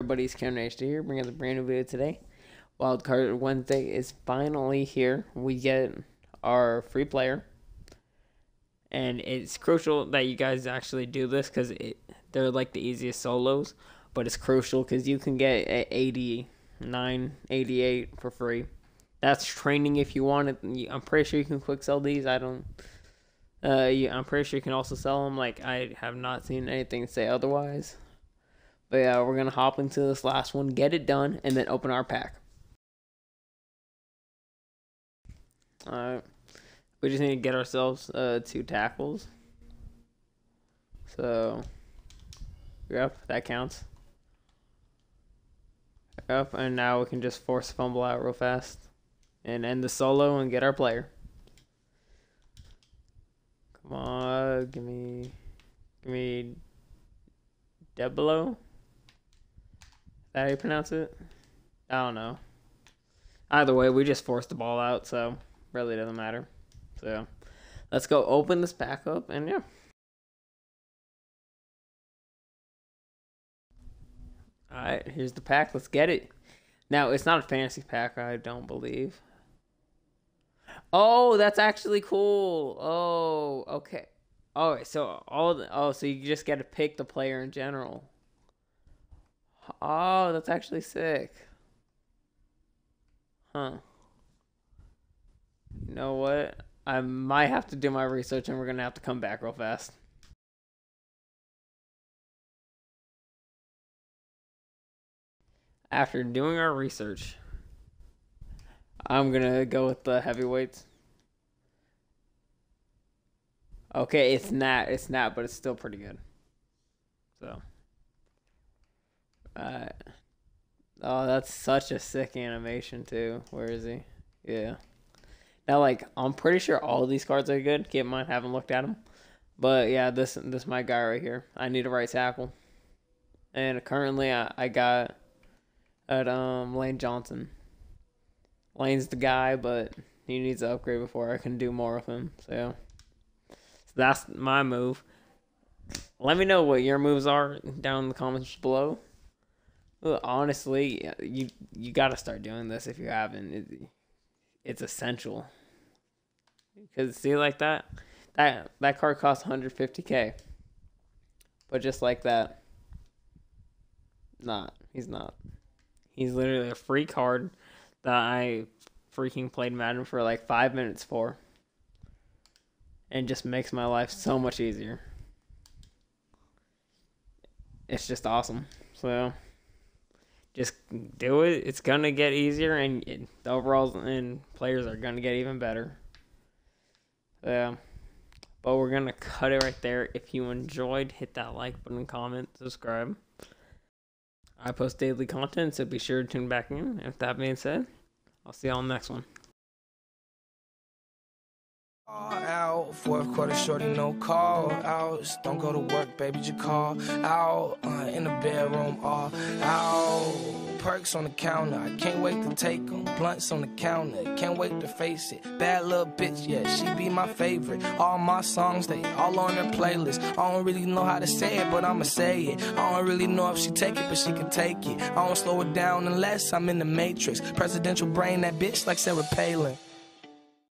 Everybody, it's Cam Nation here, bringing us a brand new video today. Wildcard Wednesday is finally here. We get our free player, and it's crucial that you guys actually do this because they're like the easiest solos, but it's crucial because you can get 89, 88 for free. That's training if you want it. I'm pretty sure you can quick sell these. I'm pretty sure you can also sell them. Like, I have not seen anything say otherwise. But yeah, we're going to hop into this last one, get it done, and then open our pack. Alright. We just need to get ourselves 2 tackles. So, yep, that counts. Yep, and now we can just force fumble out real fast. And end the solo and get our player. Come on, give me Debelo. How do you pronounce it? I don't know. Either way, we just forced the ball out, so really doesn't matter. So let's go open this pack up, and yeah. Alright, here's the pack. Let's get it. Now, it's not a fantasy pack, I don't believe. Oh, that's actually cool. Oh, okay. Alright, so so you just get to pick the player in general. Oh, that's actually sick. Huh. You know what? I might have to do my research and we're going to have to come back real fast. After doing our research, I'm going to go with the heavyweights. Okay, it's not, but it's still pretty good. So. Alright. Oh, that's such a sick animation too. Where is he? Yeah. Now, like, I'm pretty sure all of these cards are good. Keep in mind, haven't looked at them. But yeah, this my guy right here. I need a right tackle. And currently, I got at Lane Johnson. Lane's the guy, but he needs to upgrade before I can do more of him. So that's my move. Let me know what your moves are down in the comments below. Well, honestly, you gotta start doing this if you haven't. It's essential. Because see, like that card costs 150k. But just like that, he's not. He's literally a free card that I freaking played Madden for like 5 minutes for, and just makes my life so much easier. It's just awesome. So. Just do it. It's gonna get easier, and the overalls and players are gonna get even better. Yeah, but we're gonna cut it right there. If you enjoyed, hit that like button, comment, subscribe. I post daily content, so be sure to tune back in. And with that being said, I'll see y'all in the next one. Out, fourth quarter shorty, no call outs. Don't go to work, baby, just call out. In the bedroom, all out. Perks on the counter, I can't wait to take them. Blunts on the counter, can't wait to face it. Bad little bitch, yeah, she be my favorite. All my songs, they all on her playlist. I don't really know how to say it, but I'ma say it. I don't really know if she take it, but she can take it. I don't slow it down unless I'm in the Matrix. Presidential brain, that bitch like Sarah Palin.